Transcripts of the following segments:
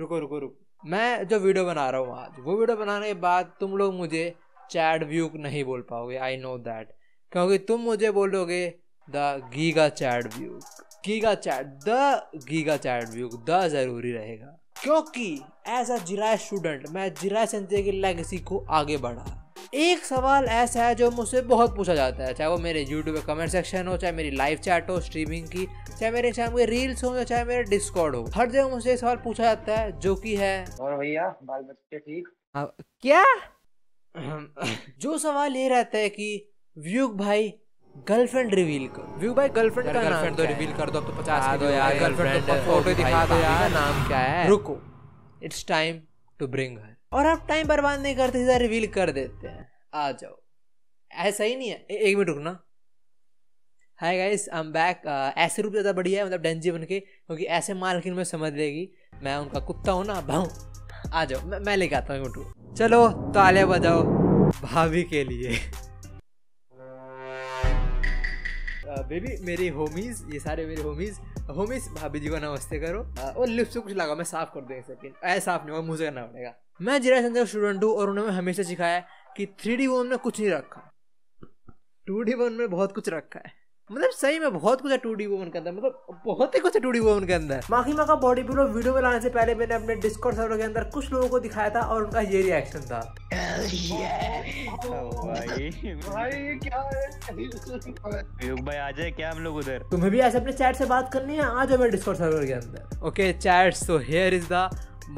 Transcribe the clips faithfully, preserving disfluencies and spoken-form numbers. रुको रुको रुको, मैं जो वीडियो बना रहा हूँ आज, वो वीडियो बनाने के बाद तुम लोग मुझे चैट व्यूक नहीं बोल पाओगे, आई नो दैट, क्योंकि तुम मुझे बोलोगे the giga chat Vyuk, giga chat, the giga chat व्यूक, the जरूरी रहेगा, क्योंकि एज अ जिराय स्टूडेंट मैं जिराय संजय की लेगेसी को आगे बढ़ा। एक सवाल ऐसा है जो मुझसे बहुत पूछा जाता है, चाहे वो मेरे यूट्यूब के कमेंट सेक्शन हो, चाहे मेरी लाइव चैट हो स्ट्रीमिंग की, चाहे मेरे इंस्टाग्राम के रील्स हो, चाहे मेरे डिस्कॉर्ड हो, हर जगह मुझसे सवाल पूछा जाता है, जो कि है और भैया बाल बच्चे ठीक क्या जो सवाल ये रहता है कि व्यूक भाई गर्लफ्रेंड रिवील कर, व्यू भाई गर्लफ्रेंड का नाम तो रिवील कर दो, तो पचास दो यार, गर्लफ्रेंड का फोटो दिखा दो यार, नाम क्या है, रुको, it's time to bring her, और आप टाइम बर्बाद नहीं करते, सीधा रिवील कर देते हैं, आ जाओ, ऐसा ही नहीं है। ए, एक मिनट रुकना, hi guys I am back. ऐसे रूप ज़्यादा बढ़िया है, मतलब डेंजी बन के, क्योंकि ऐसे मालकिन में समझ लेगी मैं उनका कुत्ता हूँ ना, भाऊ आ जाओ, मैं, मैं लेके आता हूँ एक मिनट, चलो तालियां बजाओ भाभी के लिए। बेबी मेरी होमीज, ये सारे मेरे होमीज, होमीज भाभी जी को नमस्ते करो, और लिप्स कुछ लगा मैं साफ कर दूंगा, सेकंड ऐसा साफ नहीं होगा, मुझे करना पड़ेगा। मैं जिराय संजय स्टूडेंट हूँ, और उन्होंने हमेशा सिखाया कि थ्री डी वन में कुछ नहीं रखा, टू डी वन में बहुत कुछ रखा है, मतलब सही में बहुत कुछ है टू डी वोमन के अंदर, मतलब बहुत ही कुछ है टू डी वोमन के अंदर। माकिमा का बॉडी पिलो वीडियो में लाने से पहले मैंने अपने डिस्कॉर्ड सर्वर के अंदर कुछ लोगों को दिखाया था, और उनका ये रिएक्शन था, भाई भाई आ जाए क्या हम लोग उधर, तुम्हें भी ऐसे अपने चैट से बात करनी है, आ जाओ मेरे डिस्कॉर्ड सर्वर के अंदर। Okay chat, so here is the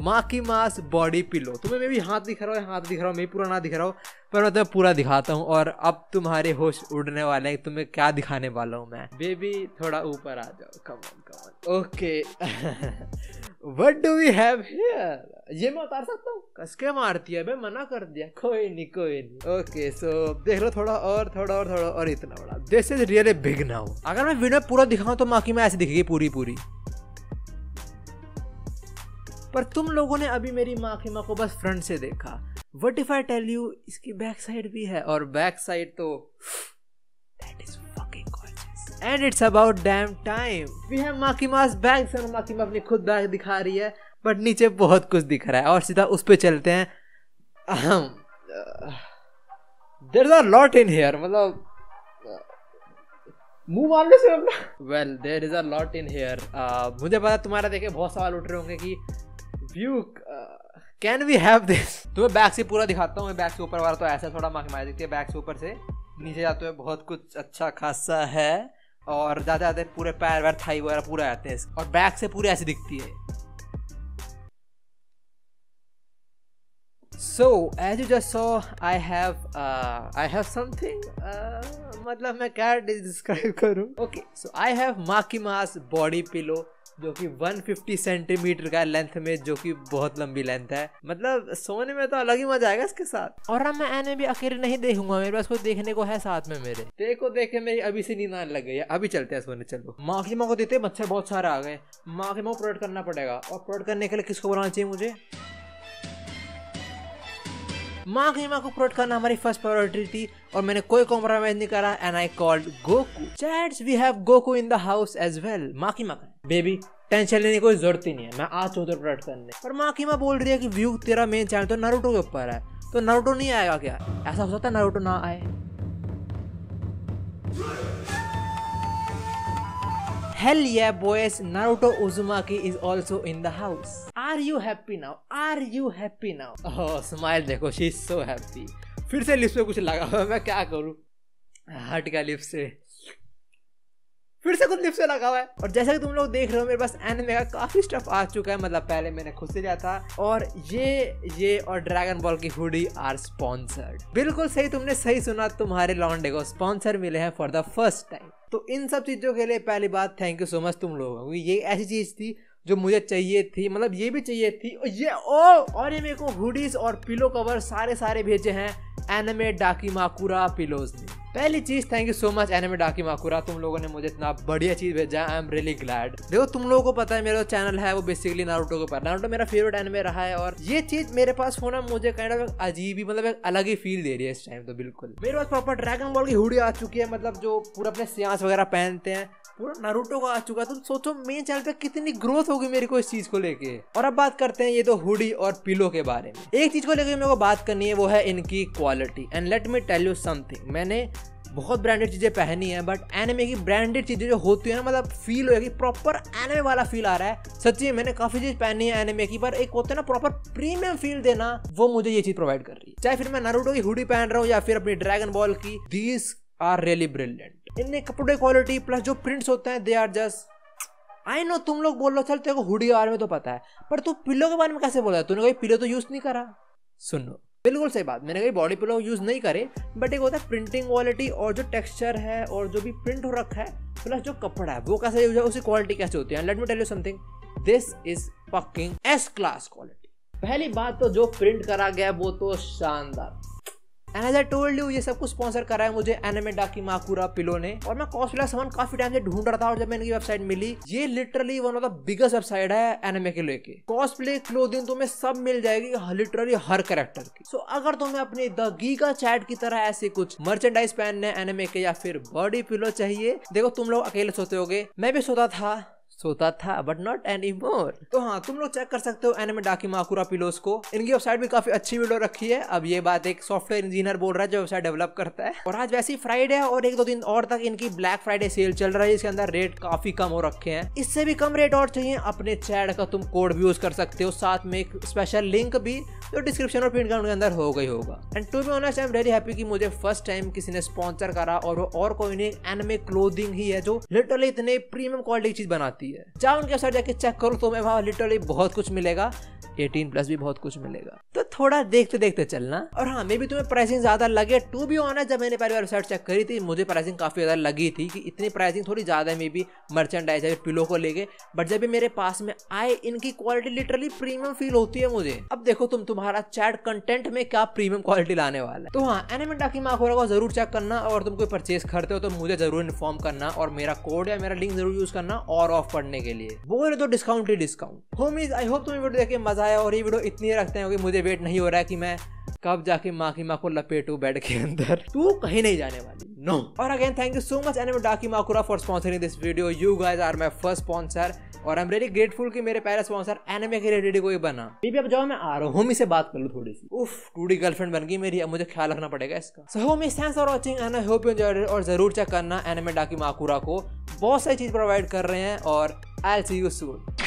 Makima's body pillow. तुम्हें मैं भी हाथ दिख रहा हूँ, हाथ दिख रहा हूँ, मैं पूरा ना दिख रहा हूँ, पर मतलब पूरा दिखाता हूँ, और अब तुम्हारे होश उड़ने वाले हैं, तुम्हें क्या दिखाने वाला हूँ मैं। बेबी थोड़ा ऊपर आ जाओ, come on come on, okay what do we have here, ये मैं उतार सकता हूँ, कसके मारती है, मैं मना कर दिया, कोई नहीं कोई नहीं। ओके सो देख लो, थोड़ा और थोड़ा और थोड़ा और, इतना बड़ा, this is really big now. अगर मैं वीडियो पूरा दिखाऊँ तो माकिमा ऐसे दिखेगी पूरी पूरी, पर तुम लोगों ने अभी मेरी माकिमा को बस फ्रंट से देखा। What if I tell you इसकी बैक साइड भी है, और बैक साइड तो that is fucking gorgeous, and it's about damn time we have Makima's back. Sir Makima अपनी खुद बैक दिखा रही है, बट नीचे बहुत कुछ दिख रहा है, और सीधा उस पे चलते हैं। There is a lot in here, मतलब मुंह मारने से, well there is a lot in here. मुझे पता तुम्हारा देखे बहुत सवाल उठ रहे होंगे कि Vyuk, can we have this. तुम्हें बैक से पूरा दिखाता हूँ, बैक से ऊपर वाला तो ऐसा थोड़ा माकिमा दिखती है, बैक से ऊपर से नीचे जाते हुए बहुत कुछ अच्छा खासा है, और जाते जाते पूरे पैर वैर थाई वगैरह पूरा आते हैं, और बैक से पूरे ऐसे दिखती है। So as you just saw I have I have something, मतलब मैं क्या डिस्क्राइब करूँ। Okay so I have Makima's body pillow, जो कि एक सौ पचास सेंटीमीटर का लेंथ में, जो कि बहुत लंबी लेंथ है, मतलब सोने में तो अलग ही मजा आएगा इसके साथ। और अब मैं एनिमे भी अकेले नहीं देखूंगा, मेरे पास कुछ देखने को है साथ में मेरे, देखो देखे मेरी अभी से नींद आने लग गई है, अभी चलते हैं सोने। चलो माकिमा को देते, मच्छर बहुत सारे आ गए, माकिमा को प्रोडक्ट करना पड़ेगा, और प्रोडक्ट करने के लिए किसको बुलाना चाहिए मुझे, माकिमा को प्रोडक्ट करना हमारी फर्स्ट प्रायोरिटी थी, और मैंने कोई कॉम्प्रोमाइज नहीं करा, and I called Goku. Chats we have Goku in the house as well. Makima baby tension लेने की कोई जरूरत ही नहीं है, मैं आज चौथे प्रोडक्ट करने, पर माकिमा बोल रही है कि व्यूक तेरा मेन चैनल तो नारुतो के ऊपर है, तो नारुतो नहीं आएगा क्या, ऐसा हो सकता है नारुतो ना आए। Hell yeah boys, Naruto Uzumaki is also in the house. Are you happy now? Are you happy now? Oh, smile देखो, she is so happy. फिर से लिप्स पे कुछ लगा हुआ है, मैं क्या करूँ, हट गया लिप्स से, फिर से कुछ लिप्स पे लगा हुआ है। और जैसा कि तुम लोग देख रहे हो, मेरे पास एनिमे का काफ़ी स्टफ आ चुका है, मतलब पहले मैंने खुद से लिया था, और ये ये और ड्रैगन बॉल की हुडी आर स्पॉन्सर्ड। बिल्कुल सही, तुमने सही सुना, तुम्हारे लॉन्डे को स्पॉन्सर मिले हैं फॉर द फर्स्ट टाइम। तो इन सब चीज़ों के लिए पहली बात थैंक यू सो मच तुम लोगों को, ये ऐसी चीज़ थी जो मुझे चाहिए थी, मतलब ये भी चाहिए थी, और ये ओ और ये मेरे को हुडीज और पिलो कवर सारे सारे भेजे हैं एनिमे डाकीमाकुरा पिलोज ने। पहली चीज़ thank you so much Anime Dakimakura, तुम लोगों ने मुझे इतना बढ़िया चीज़ भेजा, आई एम रियली ग्लैड। देखो तुम लोगों को पता है मेरा चैनल है वो बेसिकली नारुतो के ऊपर, नारुतो मेरा फेवरेट एनिमे रहा है, और ये चीज़ मेरे पास होना मुझे काइंड ऑफ अजीब ही, मतलब एक अलग ही फील दे रही है इस टाइम। तो बिल्कुल मेरे पास प्रॉपर ड्रैगन बॉल की हुडी आ चुकी है, मतलब जो पूरा अपने सियांस वगैरह पहनते हैं, पूरा नारुतो का आ चुका। तुम सोचो मेरे चैनल पे कितनी ग्रोथ होगी मेरे को इस चीज को लेके। और अब बात करते हैं ये तो हुडी और पिलो के बारे में। एक चीज को लेके मेरे को बात करनी है वो है इनकी quality. And let me tell you something, मैंने बहुत ब्रांडेड चीज़ें पहनी है बट एनिमे की ब्रांडेड चीज़ें जो होती है ना, मतलब फील होगी प्रॉपर एनिमे वाला फील आ रहा है। सच्ची मैंने काफ़ी चीज़ पहनी है एनिमे की, पर एक होता है ना प्रॉपर प्रीमियम फील देना, वो मुझे ये चीज़ प्रोवाइड कर रही है। चाहे फिर मैं नारुतो की हुडी पहन रहा हूँ या फिर अपनी ड्रैगन बॉल की, दीज आर रियली ब्रिलियंट। इनके कपड़े क्वालिटी प्लस जो प्रिंट्स होते हैं they are just. I know तुम लोग बोल रहे हो चल तेरे को हुडी के बारे में तो पता है, पर तू पिलो के बारे में कैसे बोला? तूने कोई पिलो तो यूज़ नहीं करा। सुनो बिल्कुल सही बात, मैंने कहीं बॉडी पिलो यूज़ नहीं करे, बट एक होता है प्रिंटिंग क्वालिटी और जो टेक्सचर है और जो भी प्रिंट हो रखा है प्लस जो कपड़ा है वो कैसे यूज है, उसकी क्वालिटी कैसे होती है। Let me tell you something, this is fucking S class quality. पहली बात तो जो प्रिंट करा गया वो तो शानदार। And as I told you ये सब कुछ स्पॉन्सर करा है मुझे एनिमे डाकीमाकुरा पिलो ने। और मैं कॉस्प्ले सामान काफी टाइम से ढूंढ रहा था और जब मैंने इनकी वेबसाइट मिली, ये literally one of the biggest website है एनिमे के लेके। कॉस्प्ले क्लोथिंग तुम्हें सब मिल जाएगी लिटरली हर कैरेक्टर की। सो so, अगर तुम्हें अपने द गीगा चैट की तरह ऐसे कुछ मर्चेंडाइज पहनने एनिमे के या फिर बॉडी पिलो चाहिए, देखो तुम लोग अकेले सोते होगे, मैं भी सोता था सोता था बट नॉट एनी मोर। तो हाँ तुम लोग चेक कर सकते हो एनिमे डाकीमाकुरा पिलोस को। इनकी वेबसाइट भी काफी अच्छी वीडियो रखी है। अब ये बात एक सॉफ्टवेयर इंजीनियर बोल रहा है जो वेबसाइट डेवलप करता है। और आज वैसे ही फ्राइडे है और एक दो दिन और तक इनकी ब्लैक फ्राइडे सेल चल रहा है, इसके अंदर रेट काफी कम हो रखे हैं। इससे भी कम रेट और चाहिए, अपने चैट का तुम कोड भी यूज कर सकते हो, साथ में एक स्पेशल लिंक भी तो डिस्क्रिप्शन और पिन कमेंट के अंदर हो गई होगा। And to be honest I am very happy कि मुझे फर्स्ट टाइम किसी ने स्पॉन्सर करा और वो और कोई नहीं एनिमे क्लोथिंग ही है जो लिटरली इतने प्रीमियम क्वालिटी की चीज बनाती है। चाहे उनके साथ जाके चेक करो तो मैं वहाँ लिटरली बहुत कुछ मिलेगा, अठारह प्लस भी बहुत कुछ मिलेगा, तो थोड़ा देखते देखते चलना। और हाँ मे भी तुम्हें प्राइसिंग ज्यादा लगे, टू बी ऑनेस्ट जब मैंने पहली बार वेबसाइट चेक करी थी मुझे प्राइसिंग काफी ज्यादा लगी थी कि इतनी प्राइसिंग थोड़ी ज्यादा है मे बी मर्चेंडाइज है पिलो को लेके। बट जब भी मेरे पास में आए इनकी क्वालिटी लिटरली प्रीमियम फील होती है मुझे। अब देखो तुम तुम्हारा चैट कंटेंट में क्या प्रीमियम क्वालिटी लाने वाला है। तो हाँ एनिमे डाकीमाकुरा को जरूर चेक करना और तुम कोई परचेज करते हो तो मुझे जरूर इन्फॉर्म करना और मेरा कोड या मेरा लिंक जरूर यूज करना और ऑफ पढ़ने के लिए वो तो डिस्काउंट ही डिस्काउंट। होमीज आई होप तुम्हें वीडियो देख के मजा आया और ये वीडियो इतनी रखते हैं कि मुझे वेट नहीं हो रहा है कि मैं कब जाके माकिमा को लपेटू बेड के अंदर। तू कहीं नहीं जाने वाली नो। और again thank you so much Anime Dakimakura for sponsoring this video. You guys are my first sponsor और आई एम वेरी ग्रेटफुल कि मेरे पहले स्पॉन्सर एनिमे के रिलेटेड कोई बना। बेबी अब जाओ मैं आ रहा हूँ, होमी से बात कर लूँ थोड़ी सी। उफ टूडी गर्लफ्रेंड बन गई मेरी, अब मुझे ख्याल रखना पड़ेगा इसका। So homie thanks for watching and I hope you enjoyed it. और जरूर चेक करना एनिमे डाकीमाकुरा को, बहुत सारी चीज प्रोवाइड कर रहे हैं। और I will see you soon.